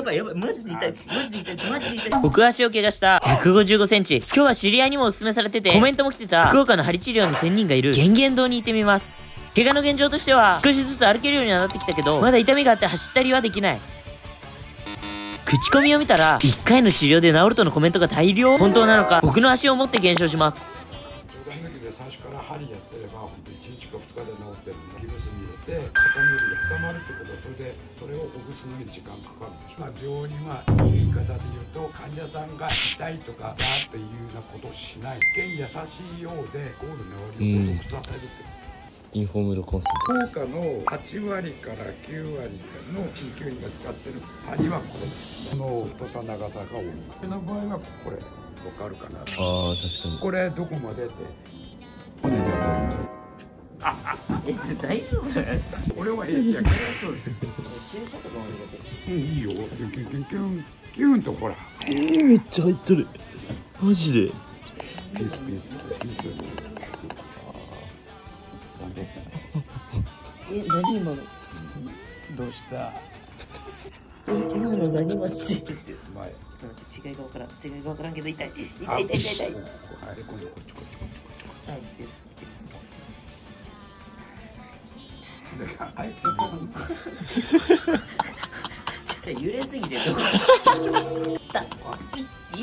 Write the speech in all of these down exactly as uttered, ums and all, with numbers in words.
やばいやばい、マジで痛いです、マジで痛いです、マジで痛いです。僕足を怪我したひゃくごじゅうごセンチ。今日は知り合いにもおすすめされてて、コメントも来てた福岡の針治療の仙人がいる玄々堂に行ってみます。怪我の現状としては少しずつ歩けるようにはなってきたけど、まだ痛みがあって走ったりはできない。口コミを見たらいっかいの治療で治るとのコメントが大量。本当なのか、僕の足を持って減少します。最初から針やってればいちにちかふつかで治ってるんで、ギブスに入れて固める、固まるってことはそれで、それをほぐすのに時間かかるんでしょ。まあ病人は言い方で言うと、患者さんが痛いとかだっていうようなことをしない、一見優しいようでゴールの治りを遅くさせるってこと。インフォームドコンセプト。効果のはちわりからきゅうわりの地域が使ってる針はこれです。この太さ長さが多い。この場合はこれわかるかな。ああ確かに。これどこまでで。え、大丈夫？俺は平気やけど。そうです。注射とかも入れて。うん、いいよ。キュンキュンキュンキュンキュンとほら。えー、めっちゃ入ってる。マジで。ピースピースピース。え、何今の？どうした？え、今の何もしてる？前。違いがわからん。違いがわからんけど痛い。痛い痛い痛い痛い。あれ今度こっちこっちこっち。揺れすぎてる。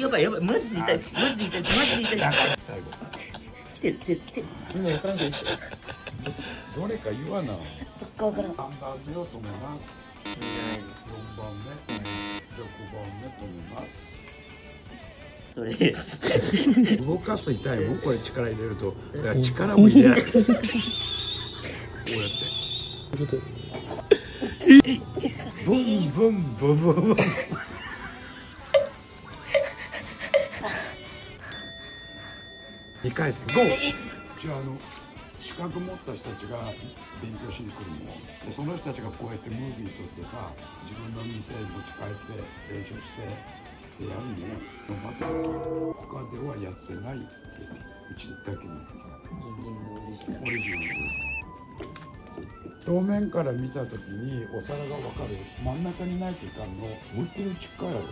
やばいやばい、マジで痛いです、マジで痛いです、マジで痛いです。最後来てる来てる来てる。今わからんけどどれか言わな。どっかわからん。さんばん見ようと思います。よんばんめ、ろくばんめと思います。それです動かすと痛いもん、これ力入れると。だから力も入れない。こうやってブンブンブンブンブン。にかいせんゴー。じゃああの資格持った人たちが勉強しに来るので、その人たちがこうやってムービー撮ってさ、自分の店に持ち帰って練習してやるね。他ではやってない。うちだけに正面から見た時にお皿が分かる。真ん中にないといかんの。思いっきり力ある。